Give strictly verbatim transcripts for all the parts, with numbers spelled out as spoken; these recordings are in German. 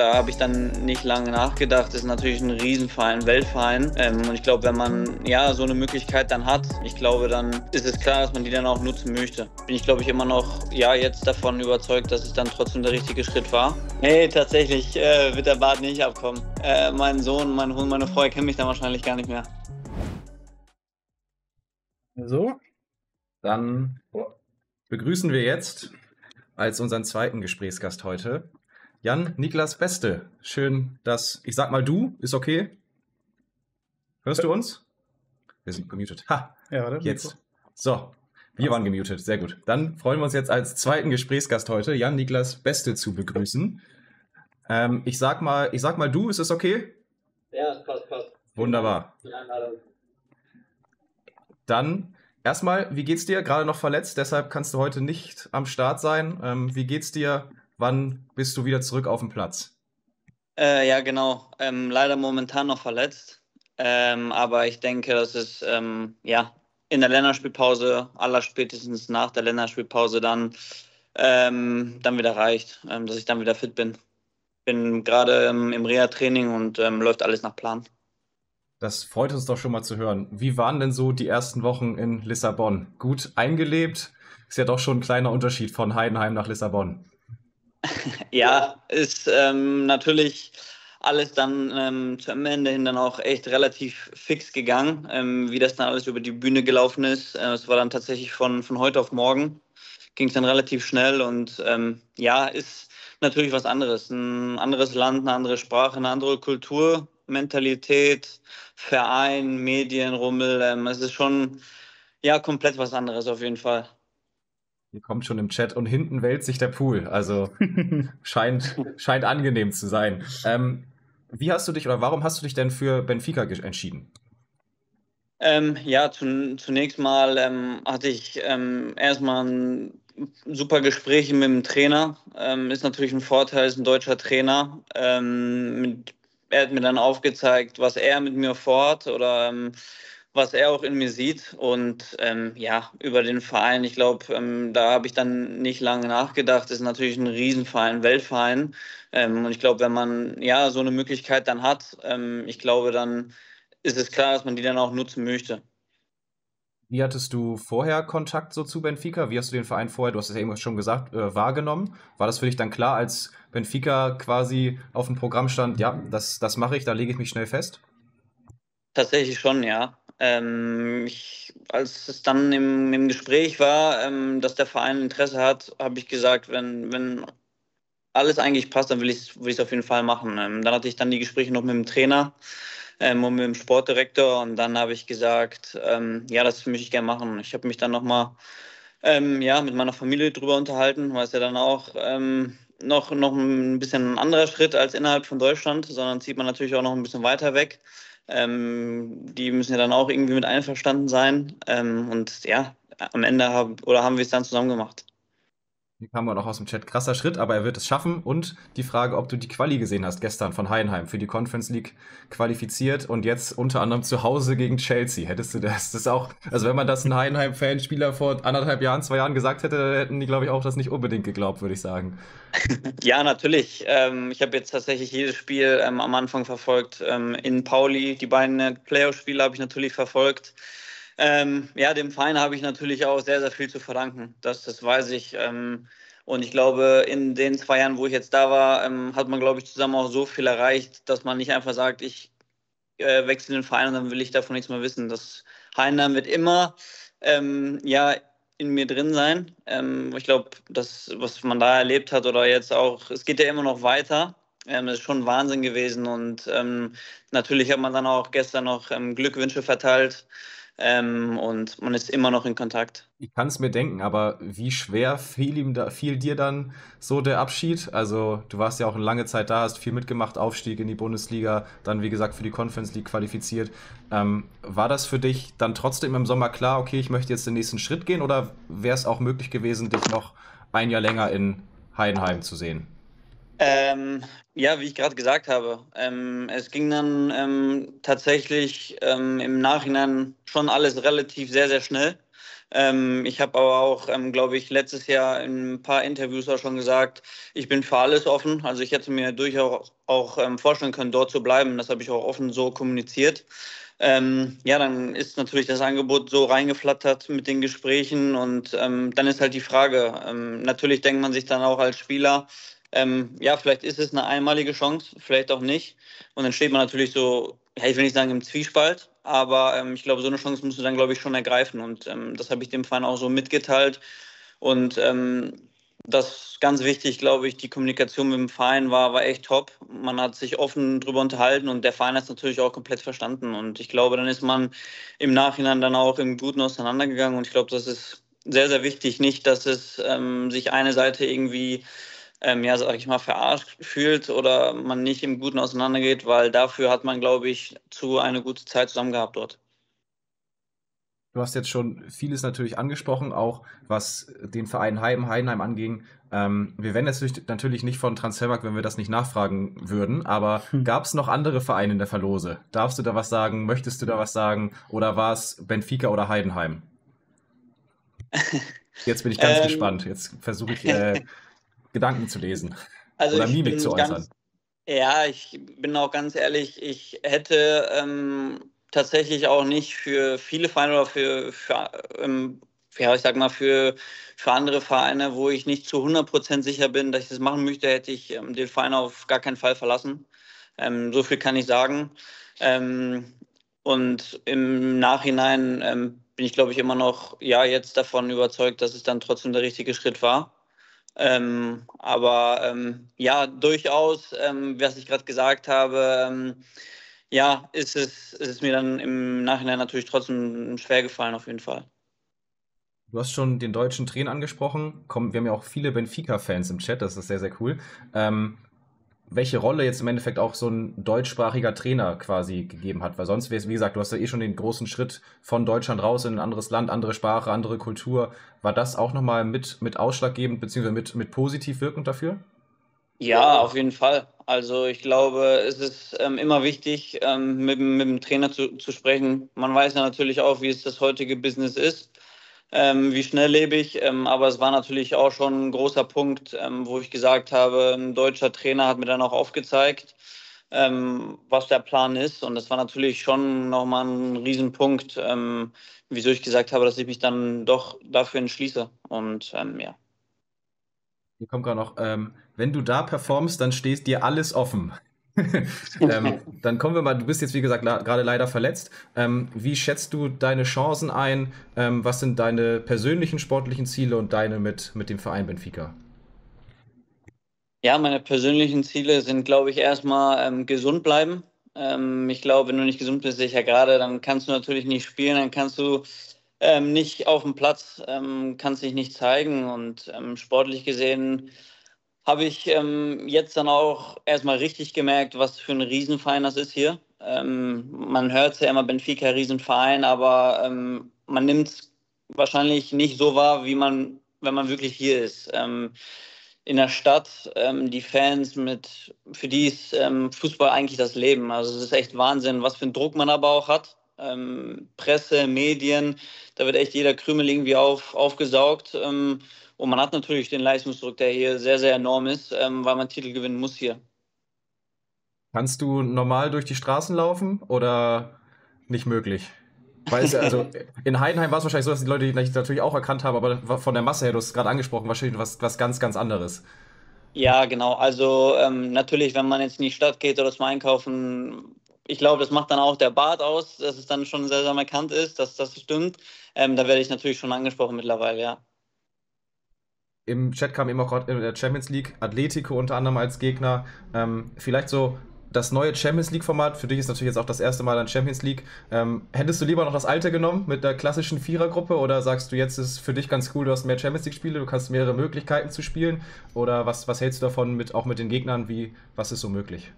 Da habe ich dann nicht lange nachgedacht. Das ist natürlich ein Riesenverein, Weltverein. Ähm, und ich glaube, wenn man ja so eine Möglichkeit dann hat, ich glaube, dann ist es klar, dass man die dann auch nutzen möchte. Bin ich, glaube ich, immer noch ja jetzt davon überzeugt, dass es dann trotzdem der richtige Schritt war. Nee, tatsächlich äh, wird der Bart nicht abkommen. Äh, mein Sohn, mein Hund, meine Frau kennen mich dann wahrscheinlich gar nicht mehr. So, dann begrüßen wir jetzt als unseren zweiten Gesprächsgast heute Jan-Niklas Beste. Schön, dass, ich sag mal du, ist okay? Hörst du uns? Wir sind gemutet. Ha, ja, warte, jetzt. So, wir waren gemutet, sehr gut. Dann freuen wir uns jetzt als zweiten Gesprächsgast heute Jan-Niklas Beste zu begrüßen. Ähm, ich sag mal, ich sag mal du, ist das okay? Ja, das passt, passt. Wunderbar. Dann erstmal, wie geht's dir? Gerade noch verletzt, deshalb kannst du heute nicht am Start sein. Ähm, wie geht's dir? Wann bist du wieder zurück auf dem Platz? Äh, ja, genau. Ähm, leider momentan noch verletzt. Ähm, aber ich denke, dass es ähm, ja, in der Länderspielpause, allerspätestens nach der Länderspielpause, dann, ähm, dann wieder reicht, ähm, dass ich dann wieder fit bin. Bin gerade ähm, im Reha-Training und ähm, läuft alles nach Plan. Das freut uns doch schon mal zu hören. Wie waren denn so die ersten Wochen in Lissabon? Gut eingelebt? Ist ja doch schon ein kleiner Unterschied von Heidenheim nach Lissabon. Ja, ist ähm, natürlich alles dann ähm, zum Ende hin dann auch echt relativ fix gegangen, ähm, wie das dann alles über die Bühne gelaufen ist. Es äh, war dann tatsächlich von, von heute auf morgen, ging es dann relativ schnell und ähm, ja, ist natürlich was anderes. Ein anderes Land, eine andere Sprache, eine andere Kultur. Mentalität, Verein, Medien, Rummel, ähm, es ist schon ja komplett was anderes auf jeden Fall. Hier kommt schon im Chat und hinten wälzt sich der Pool, also scheint, scheint angenehm zu sein. Ähm, wie hast du dich oder warum hast du dich denn für Benfica entschieden? Ähm, ja, zun zunächst mal ähm, hatte ich ähm, erstmal ein super Gespräch mit dem Trainer. Ähm, ist natürlich ein Vorteil, ist ein deutscher Trainer. Ähm, mit Er hat mir dann aufgezeigt, was er mit mir vorhat oder ähm, was er auch in mir sieht. Und ähm, ja, über den Verein, ich glaube, ähm, da habe ich dann nicht lange nachgedacht. Das ist natürlich ein Riesenverein, Weltverein. Ähm, und ich glaube, wenn man ja so eine Möglichkeit dann hat, ähm, ich glaube, dann ist es klar, dass man die dann auch nutzen möchte. Wie hattest du vorher Kontakt so zu Benfica? Wie hast du den Verein vorher, du hast es ja eben schon gesagt, äh, wahrgenommen? War das für dich dann klar, als Benfica quasi auf dem Programm stand, ja, das, das mache ich, da lege ich mich schnell fest? Tatsächlich schon, ja. Ähm, ich, als es dann im, im Gespräch war, ähm, dass der Verein Interesse hat, habe ich gesagt, wenn, wenn alles eigentlich passt, dann will ich es will ich's auf jeden Fall machen. Ähm, dann hatte ich dann die Gespräche noch mit dem Trainer und mit dem Sportdirektor und dann habe ich gesagt, ähm, ja, das möchte ich gerne machen. Ich habe mich dann nochmal ähm, ja, mit meiner Familie drüber unterhalten, weil es ja dann auch ähm, noch, noch ein bisschen ein anderer Schritt als innerhalb von Deutschland, sondern zieht man natürlich auch noch ein bisschen weiter weg. Ähm, die müssen ja dann auch irgendwie mit einverstanden sein ähm, und ja, am Ende haben, oder haben wir es dann zusammen gemacht. Hier kam man auch aus dem Chat, krasser Schritt, aber er wird es schaffen. Und die Frage, ob du die Quali gesehen hast gestern von Heidenheim für die Conference League qualifiziert und jetzt unter anderem zu Hause gegen Chelsea. Hättest du das, das auch, also wenn man das ein Heidenheim-Fanspieler vor anderthalb Jahren, zwei Jahren gesagt hätte, dann hätten die, glaube ich, auch das nicht unbedingt geglaubt, würde ich sagen. Ja, natürlich. Ähm, ich habe jetzt tatsächlich jedes Spiel ähm, am Anfang verfolgt. Ähm, in Pauli, die beiden Playoff-Spiele habe ich natürlich verfolgt. Ähm, ja, dem Verein habe ich natürlich auch sehr, sehr viel zu verdanken. Das, das weiß ich. Ähm, und ich glaube, in den zwei Jahren, wo ich jetzt da war, ähm, hat man, glaube ich, zusammen auch so viel erreicht, dass man nicht einfach sagt, ich äh, wechsle den Verein und dann will ich davon nichts mehr wissen. Das Heidenheim wird immer ähm, ja, in mir drin sein. Ähm, ich glaube, das, was man da erlebt hat oder jetzt auch, es geht ja immer noch weiter. Ähm, das ist schon Wahnsinn gewesen. Und ähm, natürlich hat man dann auch gestern noch ähm, Glückwünsche verteilt. Ähm, und man ist immer noch in Kontakt. Ich kann es mir denken, aber wie schwer fiel, ihm da, fiel dir dann so der Abschied? Also du warst ja auch eine lange Zeit da, hast viel mitgemacht, Aufstieg in die Bundesliga, dann wie gesagt für die Conference League qualifiziert. Ähm, war das für dich dann trotzdem im Sommer klar, okay, ich möchte jetzt den nächsten Schritt gehen oder wäre es auch möglich gewesen, dich noch ein Jahr länger in Heidenheim zu sehen? Ähm, ja, wie ich gerade gesagt habe, ähm, es ging dann ähm, tatsächlich ähm, im Nachhinein schon alles relativ sehr, sehr schnell. Ähm, ich habe aber auch, ähm, glaube ich, letztes Jahr in ein paar Interviews auch schon gesagt, ich bin für alles offen. Also ich hätte mir durchaus auch ähm, vorstellen können, dort zu bleiben. Das habe ich auch offen so kommuniziert. Ähm, ja, dann ist natürlich das Angebot so reingeflattert mit den Gesprächen und ähm, dann ist halt die Frage. Ähm, natürlich denkt man sich dann auch als Spieler, ähm, ja, vielleicht ist es eine einmalige Chance, vielleicht auch nicht. Und dann steht man natürlich so, ja, ich will nicht sagen im Zwiespalt, aber ähm, ich glaube, so eine Chance musst du dann, glaube ich, schon ergreifen. Und ähm, das habe ich dem Verein auch so mitgeteilt. Und ähm, das ist ganz wichtig, glaube ich, die Kommunikation mit dem Verein war, war echt top. Man hat sich offen drüber unterhalten und der Verein hat es natürlich auch komplett verstanden. Und ich glaube, dann ist man im Nachhinein dann auch im Guten auseinandergegangen. Und ich glaube, das ist sehr, sehr wichtig. Nicht, dass es ähm, sich eine Seite irgendwie, ähm, ja, sag ich mal, verarscht fühlt oder man nicht im Guten auseinandergeht, weil dafür hat man, glaube ich, zu eine gute Zeit zusammen gehabt dort. Du hast jetzt schon vieles natürlich angesprochen, auch was den Verein Heidenheim anging. Ähm, wir wären jetzt natürlich nicht von Transfermarkt, wenn wir das nicht nachfragen würden, aber hm. gab es noch andere Vereine in der Verlose? Darfst du da was sagen? Möchtest du da was sagen? Oder war es Benfica oder Heidenheim? Jetzt bin ich ganz ähm, gespannt. Jetzt versuche ich, äh, Gedanken zu lesen also oder Mimik zu äußern. Ganz, ja, ich bin auch ganz ehrlich, ich hätte... Ähm, tatsächlich auch nicht für viele Vereine oder für, für ähm, ja, ich sag mal, für, für andere Vereine, wo ich nicht zu hundert Prozent sicher bin, dass ich das machen möchte, hätte ich ähm, den Verein auf gar keinen Fall verlassen. Ähm, so viel kann ich sagen. Ähm, und im Nachhinein ähm, bin ich, glaube ich, immer noch, ja, jetzt davon überzeugt, dass es dann trotzdem der richtige Schritt war. Ähm, aber ähm, ja, durchaus, ähm, was ich gerade gesagt habe, ähm, ja, ist es, ist es mir dann im Nachhinein natürlich trotzdem schwer gefallen, auf jeden Fall. Du hast schon den deutschen Trainer angesprochen. Komm, wir haben ja auch viele Benfica-Fans im Chat, das ist sehr, sehr cool. Ähm, welche Rolle jetzt im Endeffekt auch so ein deutschsprachiger Trainer quasi gegeben hat? Weil sonst wäre es, wie gesagt, du hast ja eh schon den großen Schritt von Deutschland raus in ein anderes Land, andere Sprache, andere Kultur. War das auch nochmal mit, mit ausschlaggebend, beziehungsweise mit, mit positiv wirkend dafür? Ja, auf jeden Fall. Also ich glaube, es ist ähm, immer wichtig, ähm, mit, mit dem Trainer zu, zu sprechen. Man weiß ja natürlich auch, wie es das heutige Business ist, ähm, wie schnelllebig. Ähm, aber es war natürlich auch schon ein großer Punkt, ähm, wo ich gesagt habe, ein deutscher Trainer hat mir dann auch aufgezeigt, ähm, was der Plan ist. Und das war natürlich schon nochmal ein Riesenpunkt, ähm, wieso ich gesagt habe, dass ich mich dann doch dafür entschließe. Und ähm, ja. Hier kommt gerade noch, ähm, wenn du da performst, dann steht dir alles offen. ähm, dann kommen wir mal, du bist jetzt wie gesagt gerade leider verletzt. Ähm, wie schätzt du deine Chancen ein? Ähm, was sind deine persönlichen sportlichen Ziele und deine mit, mit dem Verein Benfica? Ja, meine persönlichen Ziele sind, glaube ich, erstmal ähm, gesund bleiben. Ähm, ich glaube, wenn du nicht gesund bist, sehe ich ja gerade, dann kannst du natürlich nicht spielen, dann kannst du Ähm, nicht auf dem Platz, ähm, kann sich nicht zeigen und ähm, sportlich gesehen habe ich ähm, jetzt dann auch erstmal richtig gemerkt, was für ein Riesenverein das ist hier. Ähm, man hört es ja immer, Benfica, Riesenverein, aber ähm, man nimmt es wahrscheinlich nicht so wahr, wie man, wenn man wirklich hier ist. Ähm, in der Stadt, ähm, die Fans, mit, für die ist ähm, Fußball eigentlich das Leben. Also es ist echt Wahnsinn, was für einen Druck man aber auch hat. Ähm, Presse, Medien, da wird echt jeder Krümel irgendwie auf, aufgesaugt. Ähm, und man hat natürlich den Leistungsdruck, der hier sehr, sehr enorm ist, ähm, weil man Titel gewinnen muss hier. Kannst du normal durch die Straßen laufen oder nicht möglich? Weil also in Heidenheim war es wahrscheinlich so, dass die Leute dich natürlich auch erkannt haben, aber von der Masse her, du hast es gerade angesprochen, wahrscheinlich was, was ganz, ganz anderes. Ja, genau. Also ähm, natürlich, wenn man jetzt in die Stadt geht oder zum Einkaufen, ich glaube, das macht dann auch der Bart aus, dass es dann schon sehr, sehr markant ist, dass das stimmt. Ähm, da werde ich natürlich schon angesprochen mittlerweile, ja. Im Chat kam eben auch gerade in der Champions League Atletico unter anderem als Gegner. Ähm, vielleicht so das neue Champions League-Format, für dich ist natürlich jetzt auch das erste Mal dann Champions League. Ähm, hättest du lieber noch das alte genommen mit der klassischen Vierergruppe oder sagst du, jetzt ist für dich ganz cool, du hast mehr Champions League-Spiele, du kannst mehrere Möglichkeiten zu spielen? Oder was, was hältst du davon, mit, auch mit den Gegnern, wie, was ist so möglich?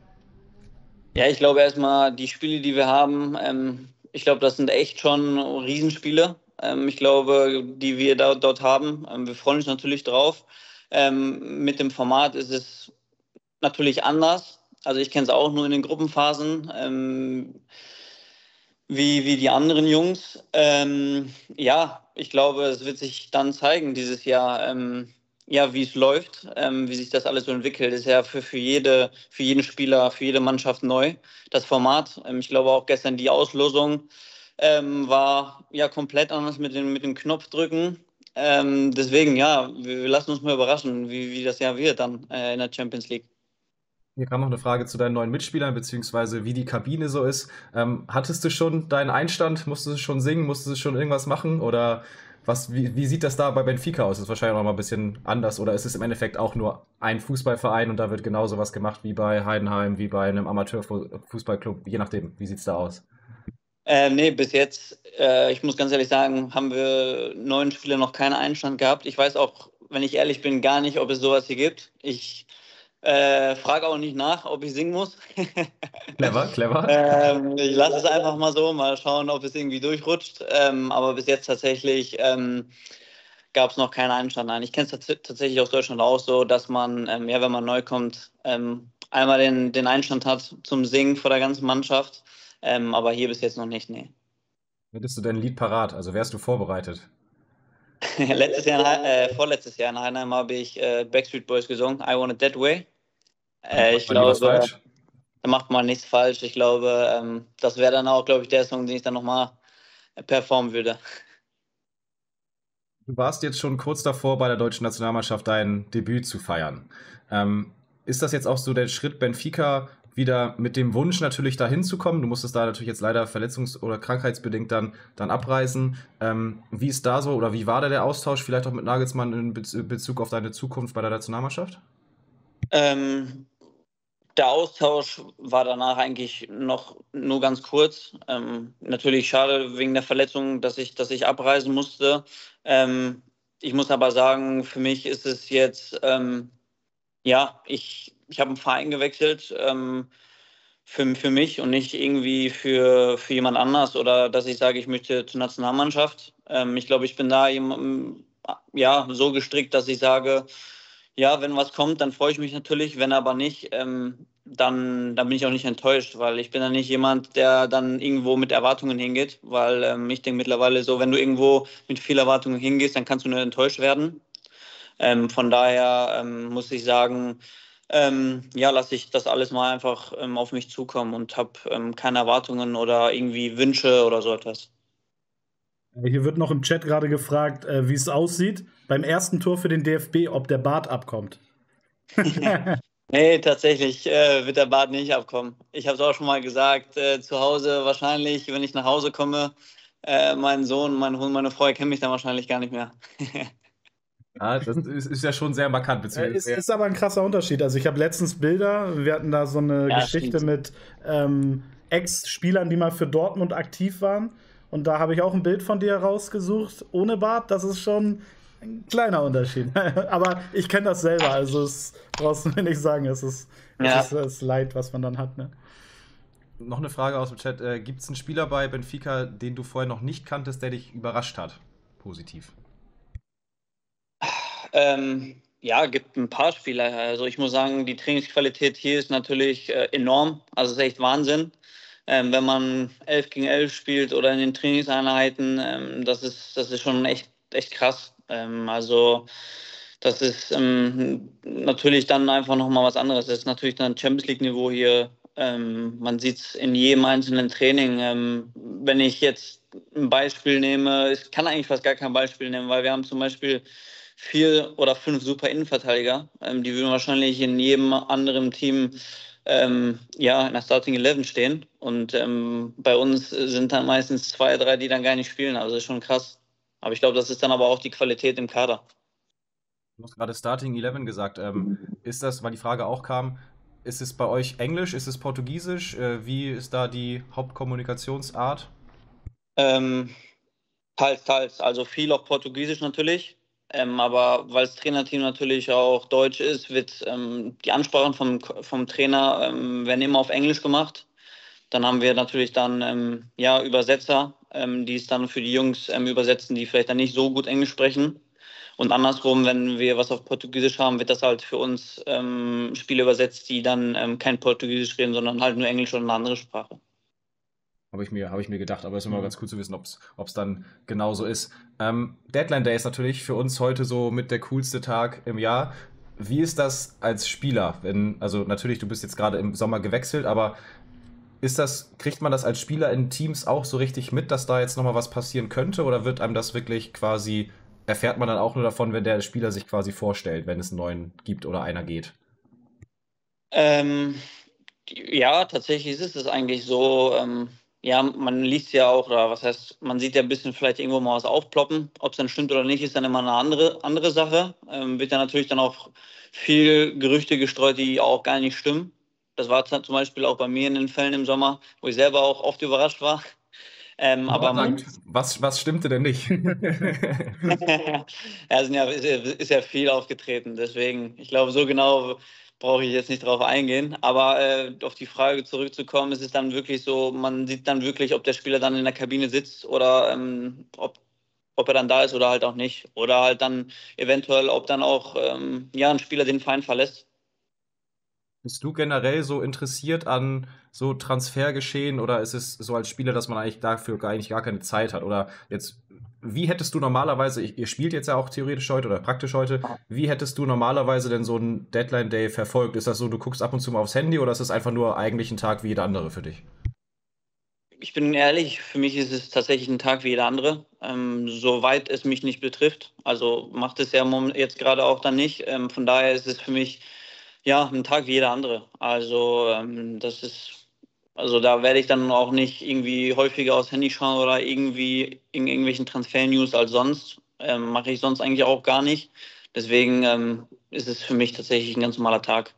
Ja, ich glaube erstmal, die Spiele, die wir haben, ähm, ich glaube, das sind echt schon Riesenspiele, ähm, ich glaube, die wir da, dort haben. Ähm, wir freuen uns natürlich drauf. Ähm, mit dem Format ist es natürlich anders. Also ich kenne es auch nur in den Gruppenphasen. Ähm, wie, wie die anderen Jungs. Ähm, ja, ich glaube, es wird sich dann zeigen dieses Jahr, ähm, ja, wie es läuft, ähm, wie sich das alles so entwickelt. Das ist ja für, für, jede, für jeden Spieler, für jede Mannschaft neu, das Format. Ähm, ich glaube auch gestern die Auslosung ähm, war ja komplett anders mit dem, mit dem Knopfdrücken. Ähm, deswegen, ja, wir lassen uns mal überraschen, wie, wie das Jahr wird dann äh, in der Champions League. Hier kam noch eine Frage zu deinen neuen Mitspielern, beziehungsweise wie die Kabine so ist. Ähm, hattest du schon deinen Einstand? Musstest du schon singen? Musstest du schon irgendwas machen? Oder was? Wie, wie sieht das da bei Benfica aus? Das ist wahrscheinlich auch mal ein bisschen anders. Oder ist es im Endeffekt auch nur ein Fußballverein und da wird genauso was gemacht wie bei Heidenheim, wie bei einem Amateurfußballclub? Je nachdem, wie sieht es da aus? Äh, nee, bis jetzt, äh, ich muss ganz ehrlich sagen, haben wir neun Spieler noch keinen Einstand gehabt. Ich weiß auch, wenn ich ehrlich bin, gar nicht, ob es sowas hier gibt. Ich äh, frage auch nicht nach, ob ich singen muss. Clever, clever. Ähm, ich lasse es einfach mal so, mal schauen, ob es irgendwie durchrutscht. Ähm, aber bis jetzt tatsächlich ähm, gab es noch keinen Einstand. Nein, ich kenne es tats- tatsächlich aus Deutschland auch so, dass man, ähm, ja, wenn man neu kommt, ähm, einmal den, den Einstand hat zum Singen vor der ganzen Mannschaft. Ähm, aber hier bis jetzt noch nicht, nee. Hättest du dein Lied parat? Also wärst du vorbereitet? Letztes Jahr, äh, vorletztes Jahr in Heidenheim habe ich äh, Backstreet Boys gesungen, I Want It That Way. Äh, ich glaube, da macht man nichts falsch. Ich glaube, ähm, das wäre dann auch, glaube ich, der Song, den ich dann nochmal performen würde. Du warst jetzt schon kurz davor, bei der deutschen Nationalmannschaft dein Debüt zu feiern. Ähm, ist das jetzt auch so der Schritt Benfica wieder mit dem Wunsch natürlich dahin zu kommen? Du musstest da natürlich jetzt leider verletzungs- oder krankheitsbedingt dann, dann abreisen. Ähm, wie ist da so oder wie war da der Austausch vielleicht auch mit Nagelsmann in Bezug auf deine Zukunft bei der Nationalmannschaft? Ähm, der Austausch war danach eigentlich noch nur ganz kurz. Ähm, natürlich schade wegen der Verletzung, dass ich, dass ich abreisen musste. Ähm, ich muss aber sagen, für mich ist es jetzt, ähm, ja, ich Ich habe einen Verein gewechselt ähm, für, für mich und nicht irgendwie für, für jemand anders oder dass ich sage, ich möchte zur Nationalmannschaft. Ähm, ich glaube, ich bin da jemand, ja, so gestrickt, dass ich sage, ja, wenn was kommt, dann freue ich mich natürlich, wenn aber nicht, ähm, dann, dann bin ich auch nicht enttäuscht, weil ich bin dann nicht jemand, der dann irgendwo mit Erwartungen hingeht, weil ähm, ich denke mittlerweile so, wenn du irgendwo mit viel Erwartungen hingehst, dann kannst du nur enttäuscht werden. Ähm, von daher ähm, muss ich sagen, Ähm, ja, lasse ich das alles mal einfach ähm, auf mich zukommen und habe ähm, keine Erwartungen oder irgendwie Wünsche oder so etwas. Hier wird noch im Chat gerade gefragt, äh, wie es aussieht beim ersten Tor für den D F B, ob der Bart abkommt. Nee, tatsächlich äh, wird der Bart nicht abkommen. Ich habe es auch schon mal gesagt, äh, zu Hause wahrscheinlich, wenn ich nach Hause komme, äh, mein Sohn, mein Hund, meine Frau kennen mich dann wahrscheinlich gar nicht mehr. Ja, das ist, ist ja schon sehr markant. Es ist, ist aber ein krasser Unterschied. Also ich habe letztens Bilder, wir hatten da so eine ja, Geschichte stimmt. mit ähm, Ex-Spielern, die mal für Dortmund aktiv waren. Und da habe ich auch ein Bild von dir rausgesucht, ohne Bart. Das ist schon ein kleiner Unterschied. Aber ich kenne das selber, also es brauchst du mir nicht sagen. Es ist, ja. es ist das Leid, was man dann hat, ne? Noch eine Frage aus dem Chat. Äh, Gibt es einen Spieler bei Benfica, den du vorher noch nicht kanntest, der dich überrascht hat? Positiv. Ähm, ja, gibt ein paar Spieler. Also ich muss sagen, die Trainingsqualität hier ist natürlich äh, enorm. Also es ist echt Wahnsinn, ähm, wenn man elf gegen elf spielt oder in den Trainingseinheiten. Ähm, das ist das ist schon echt echt krass. Ähm, also das ist ähm, natürlich dann einfach noch mal was anderes. Das ist natürlich dann Champions League Niveau hier. Ähm, man sieht es in jedem einzelnen Training. Ähm, wenn ich jetzt ein Beispiel nehme, ich kann eigentlich fast gar kein Beispiel nehmen, weil wir haben zum Beispiel vier oder fünf super Innenverteidiger, ähm, die würden wahrscheinlich in jedem anderen Team ähm, ja, in der Starting Eleven stehen. Und ähm, bei uns sind dann meistens zwei, drei, die dann gar nicht spielen. Also das ist schon krass. Aber ich glaube, das ist dann aber auch die Qualität im Kader. Du hast gerade Starting Eleven gesagt. Ähm, ist das, weil die Frage auch kam, ist es bei euch Englisch, ist es Portugiesisch? Äh, wie ist da die Hauptkommunikationsart? Ähm, teils, teils. Also viel auf Portugiesisch natürlich. Ähm, aber weil das Trainerteam natürlich auch deutsch ist, wird ähm, die Ansprachen vom, vom Trainer ähm, werden immer auf Englisch gemacht. Dann haben wir natürlich dann ähm, ja, Übersetzer, ähm, die es dann für die Jungs ähm, übersetzen, die vielleicht dann nicht so gut Englisch sprechen. Und andersrum, wenn wir was auf Portugiesisch haben, wird das halt für uns ähm, Spiele übersetzt, die dann ähm, kein Portugiesisch reden, sondern halt nur Englisch oder eine andere Sprache. Habe ich mir, habe ich mir gedacht, aber es ist immer mhm. ganz cool zu wissen, ob es dann genauso ist. Ähm, Deadline Day ist natürlich für uns heute so mit der coolste Tag im Jahr. Wie ist das als Spieler? Wenn, also natürlich, du bist jetzt gerade im Sommer gewechselt, aber ist das, kriegt man das als Spieler in Teams auch so richtig mit, dass da jetzt nochmal was passieren könnte? Oder wird einem das wirklich quasi, erfährt man dann auch nur davon, wenn der Spieler sich quasi vorstellt, wenn es einen neuen gibt oder einer geht? Ähm, ja, tatsächlich ist es eigentlich so. Ähm Ja, man liest ja auch, oder was heißt, man sieht ja ein bisschen vielleicht irgendwo mal was aufploppen. Ob es dann stimmt oder nicht, ist dann immer eine andere, andere Sache. Ähm, wird ja natürlich dann auch viel Gerüchte gestreut, die auch gar nicht stimmen. Das war zum Beispiel auch bei mir in den Fällen im Sommer, wo ich selber auch oft überrascht war. Ähm, aber aber man, was, was stimmte denn nicht? Ja, sind ja, ist, ist ja viel aufgetreten. Deswegen, ich glaube, so genau brauche ich jetzt nicht drauf eingehen, aber äh, auf die Frage zurückzukommen, ist es dann wirklich so, man sieht dann wirklich, ob der Spieler dann in der Kabine sitzt oder ähm, ob, ob er dann da ist oder halt auch nicht. Oder halt dann eventuell, ob dann auch ähm, ja, ein Spieler den Verein verlässt. Bist du generell so interessiert an so Transfergeschehen oder ist es so als Spieler, dass man eigentlich dafür eigentlich gar keine Zeit hat? Oder jetzt, wie hättest du normalerweise, ihr spielt jetzt ja auch theoretisch heute oder praktisch heute, wie hättest du normalerweise denn so einen Deadline Day verfolgt? Ist das so, du guckst ab und zu mal aufs Handy oder ist das einfach nur eigentlich ein Tag wie jeder andere für dich? Ich bin ehrlich, für mich ist es tatsächlich ein Tag wie jeder andere, ähm, soweit es mich nicht betrifft. Also macht es ja jetzt gerade auch dann nicht. Ähm, von daher ist es für mich ja, ein Tag wie jeder andere. Also ähm, das ist, also da werde ich dann auch nicht irgendwie häufiger aufs Handy schauen oder irgendwie in irgendwelchen Transfer-News als sonst. Ähm, mache ich sonst eigentlich auch gar nicht. Deswegen ähm, ist es für mich tatsächlich ein ganz normaler Tag.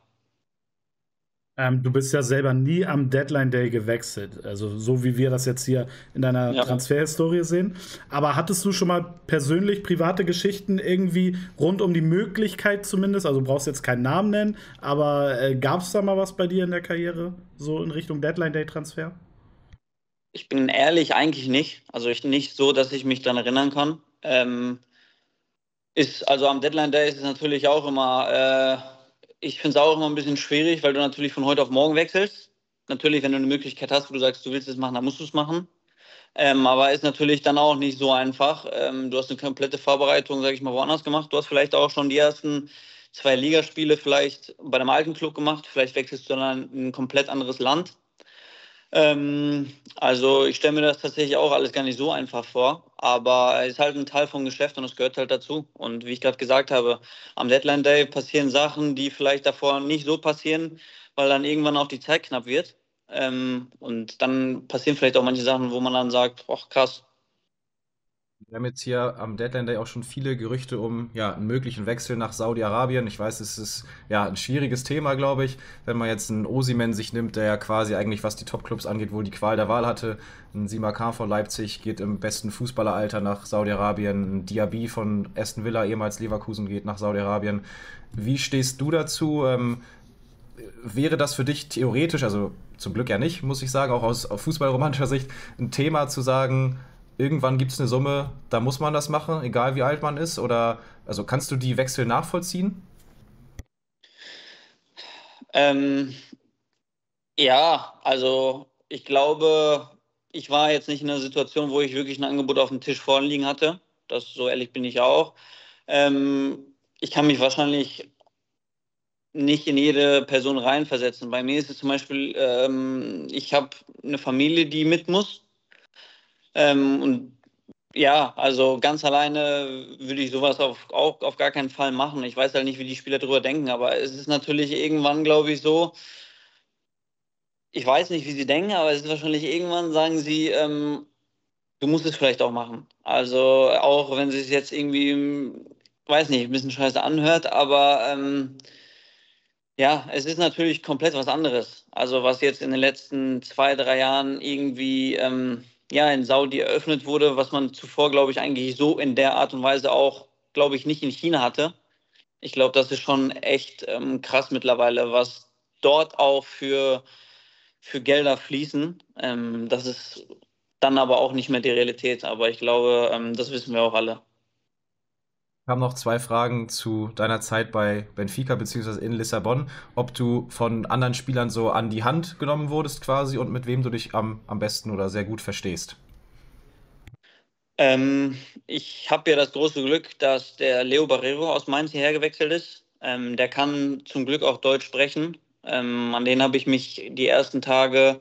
Ähm, du bist ja selber nie am Deadline Day gewechselt. Also so wie wir das jetzt hier in deiner ja. Transferhistorie sehen. Aber hattest du schon mal persönlich private Geschichten irgendwie rund um die Möglichkeit zumindest? Also du brauchst jetzt keinen Namen nennen, aber äh, gab es da mal was bei dir in der Karriere so in Richtung Deadline Day Transfer? Ich bin ehrlich, eigentlich nicht. Also ich nicht so, dass ich mich daran erinnern kann. Ähm, ist, also am Deadline Day ist es natürlich auch immer... Äh, Ich finde es auch immer ein bisschen schwierig, weil du natürlich von heute auf morgen wechselst. Natürlich, wenn du eine Möglichkeit hast, wo du sagst, du willst es machen, dann musst du es machen. Ähm, aber ist natürlich dann auch nicht so einfach. Ähm, du hast eine komplette Vorbereitung, sage ich mal, woanders gemacht. Du hast vielleicht auch schon die ersten zwei Ligaspiele vielleicht bei einem alten Club gemacht. Vielleicht wechselst du dann in ein komplett anderes Land. Ähm, also ich stelle mir das tatsächlich auch alles gar nicht so einfach vor. Aber es ist halt ein Teil vom Geschäft und es gehört halt dazu. Und wie ich gerade gesagt habe, am Deadline Day passieren Sachen, die vielleicht davor nicht so passieren, weil dann irgendwann auch die Zeit knapp wird. Ähm, und dann passieren vielleicht auch manche Sachen, wo man dann sagt, ach krass. Wir haben jetzt hier am Deadline Day auch schon viele Gerüchte um ja, einen möglichen Wechsel nach Saudi-Arabien. Ich weiß, es ist ja ein schwieriges Thema, glaube ich. Wenn man jetzt einen Osimhen sich nimmt, der ja quasi eigentlich, was die Top-Clubs angeht, wohl die Qual der Wahl hatte. Ein Simakar von Leipzig geht im besten Fußballeralter nach Saudi-Arabien. Ein Diaby von Aston Villa, ehemals Leverkusen, geht nach Saudi-Arabien. Wie stehst du dazu? Ähm, wäre das für dich theoretisch, also zum Glück ja nicht, muss ich sagen, auch aus fußballromantischer Sicht, ein Thema zu sagen... Irgendwann gibt es eine Summe, da muss man das machen, egal wie alt man ist? Oder also kannst du die Wechsel nachvollziehen? Ähm, ja, also ich glaube, ich war jetzt nicht in einer Situation, wo ich wirklich ein Angebot auf dem Tisch vorliegen hatte. Das, so ehrlich bin ich auch. Ähm, ich kann mich wahrscheinlich nicht in jede Person reinversetzen. Bei mir ist es zum Beispiel, ähm, ich habe eine Familie, die mit muss. Ähm, und ja, also ganz alleine würde ich sowas auf, auch auf gar keinen Fall machen. Ich weiß halt nicht, wie die Spieler drüber denken, aber es ist natürlich irgendwann, glaube ich, so, ich weiß nicht, wie sie denken, aber es ist wahrscheinlich irgendwann, sagen sie, ähm, du musst es vielleicht auch machen. Also auch wenn sie es jetzt irgendwie, weiß nicht, ein bisschen scheiße anhört, aber ähm, ja, es ist natürlich komplett was anderes. Also was jetzt in den letzten zwei, drei Jahren irgendwie... Ähm, ja, in Saudi eröffnet wurde, was man zuvor, glaube ich, eigentlich so in der Art und Weise auch, glaube ich, nicht in China hatte. Ich glaube, das ist schon echt ähm, krass mittlerweile, was dort auch für, für Gelder fließen. Ähm, das ist dann aber auch nicht mehr die Realität. Aber ich glaube, ähm, das wissen wir auch alle. haben noch zwei Fragen zu deiner Zeit bei Benfica bzw. in Lissabon, ob du von anderen Spielern so an die Hand genommen wurdest quasi und mit wem du dich am, am besten oder sehr gut verstehst. Ähm, ich habe ja das große Glück, dass der Leo Barreiro aus Mainz hierher gewechselt ist. Ähm, der kann zum Glück auch Deutsch sprechen. Ähm, an den habe ich mich die ersten Tage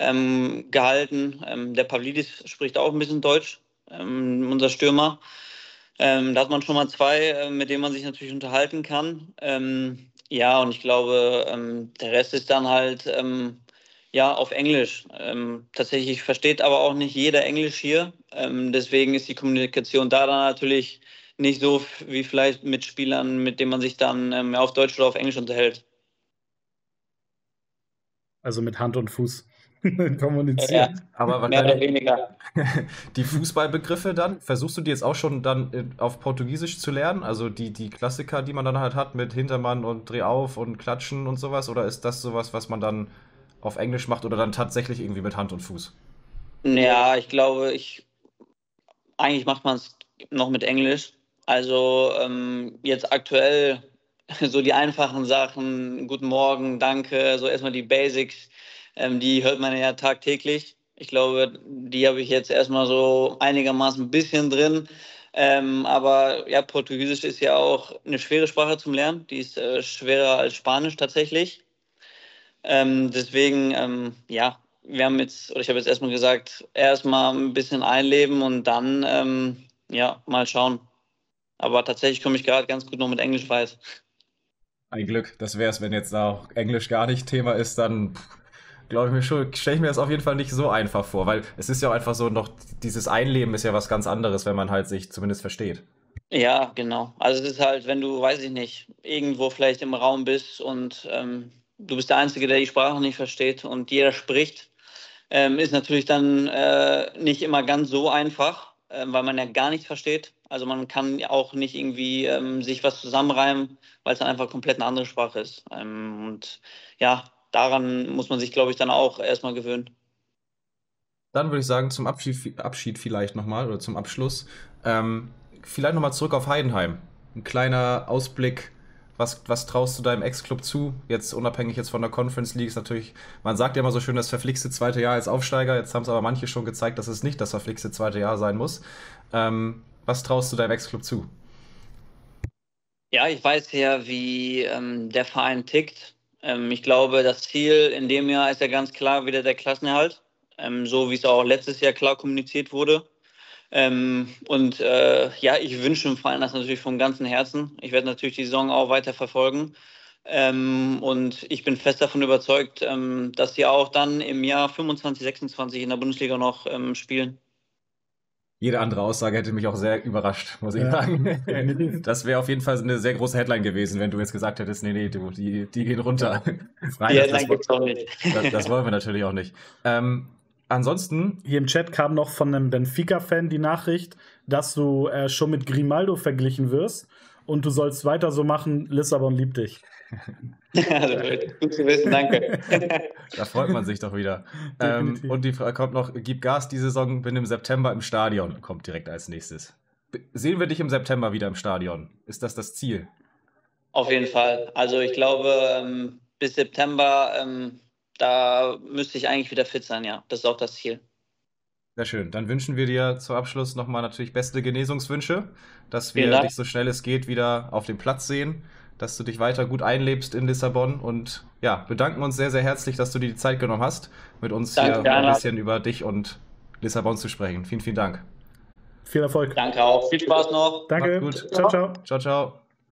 ähm, gehalten. Ähm, der Pavlidis spricht auch ein bisschen Deutsch, ähm, unser Stürmer. Ähm, da hat man schon mal zwei, äh, mit denen man sich natürlich unterhalten kann. Ähm, ja, und ich glaube, ähm, der Rest ist dann halt ähm, ja, auf Englisch. Ähm, tatsächlich versteht aber auch nicht jeder Englisch hier. Ähm, deswegen ist die Kommunikation da dann natürlich nicht so wie vielleicht mit Spielern, mit denen man sich dann ähm, auf Deutsch oder auf Englisch unterhält. Also mit Hand und Fuß kommunizieren. Ja, aber mehr oder weniger. Die Fußballbegriffe dann, versuchst du die jetzt auch schon dann auf Portugiesisch zu lernen? Also die, die Klassiker, die man dann halt hat mit Hintermann und Dreh auf und Klatschen und sowas? Oder ist das sowas, was man dann auf Englisch macht oder dann tatsächlich irgendwie mit Hand und Fuß? Ja, ich glaube, ich eigentlich macht man es noch mit Englisch. Also ähm, jetzt aktuell so die einfachen Sachen, guten Morgen, danke, so erstmal die Basics. Die hört man ja tagtäglich. Ich glaube, die habe ich jetzt erstmal so einigermaßen ein bisschen drin. Ähm, aber ja, Portugiesisch ist ja auch eine schwere Sprache zum Lernen. Die ist äh, schwerer als Spanisch tatsächlich. Ähm, deswegen, ähm, ja, wir haben jetzt, oder ich habe jetzt erstmal gesagt, erstmal ein bisschen einleben und dann, ähm, ja, mal schauen. Aber tatsächlich komme ich gerade ganz gut noch mit Englisch weit. Ein Glück, das wäre es, wenn jetzt da auch Englisch gar nicht Thema ist, dann. Glaube ich mir schon, stelle ich mir das auf jeden Fall nicht so einfach vor, weil es ist ja auch einfach so, noch dieses Einleben ist ja was ganz anderes, wenn man halt sich zumindest versteht. Ja, genau. Also es ist halt, wenn du, weiß ich nicht, irgendwo vielleicht im Raum bist und ähm, du bist der Einzige, der die Sprache nicht versteht und jeder spricht, ähm, ist natürlich dann äh, nicht immer ganz so einfach, äh, weil man ja gar nichts versteht. Also man kann auch nicht irgendwie ähm, sich was zusammenreimen, weil es dann einfach komplett eine andere Sprache ist. Ähm, und ja, daran muss man sich, glaube ich, dann auch erstmal gewöhnen. Dann würde ich sagen, zum Abschied, Abschied vielleicht nochmal oder zum Abschluss, ähm, vielleicht nochmal zurück auf Heidenheim. Ein kleiner Ausblick, was, was traust du deinem Ex-Club zu? Jetzt unabhängig jetzt von der Conference League ist natürlich, man sagt ja immer so schön, das verflixte zweite Jahr als Aufsteiger. Jetzt haben es aber manche schon gezeigt, dass es nicht das verflixte zweite Jahr sein muss. Ähm, was traust du deinem Ex-Club zu? Ja, ich weiß ja, wie ähm, der Verein tickt. Ich glaube, das Ziel in dem Jahr ist ja ganz klar wieder der Klassenerhalt, so wie es auch letztes Jahr klar kommuniziert wurde. Und ja, ich wünsche dem Verein das natürlich vom ganzen Herzen. Ich werde natürlich die Saison auch weiter verfolgen. Und ich bin fest davon überzeugt, dass sie auch dann im Jahr fünfundzwanzig, sechsundzwanzig in der Bundesliga noch spielen. Jede andere Aussage hätte mich auch sehr überrascht, muss ich ja. sagen. Das wäre auf jeden Fall eine sehr große Headline gewesen, wenn du jetzt gesagt hättest, nee, nee, du, die, die gehen runter. Nein, die Headline gibt es auch nicht. Das, das wollen wir natürlich auch nicht. Ähm, ansonsten, hier im Chat kam noch von einem Benfica-Fan die Nachricht, dass du äh, schon mit Grimaldo verglichen wirst und du sollst weiter so machen, Lissabon liebt dich. Gut zu wissen, danke. Da freut man sich doch wieder. ähm, und die Frage kommt noch, gib Gas die Saison, bin im September im Stadion. Kommt direkt als nächstes. Sehen wir dich im September wieder im Stadion? Ist das das Ziel? Auf jeden Fall. Also ich glaube, bis September, da müsste ich eigentlich wieder fit sein, ja. Das ist auch das Ziel. Sehr schön. Dann wünschen wir dir zum Abschluss nochmal natürlich beste Genesungswünsche, dass wir dich so schnell es geht wieder auf dem Platz sehen, dass du dich weiter gut einlebst in Lissabon und ja, bedanken uns sehr, sehr herzlich, dass du dir die Zeit genommen hast, mit uns Danke, hier ein bisschen über dich und Lissabon zu sprechen. Vielen, vielen Dank. Viel Erfolg. Danke auch. Viel Spaß noch. Danke. Macht's gut. Ciao, ciao. Ciao, ciao.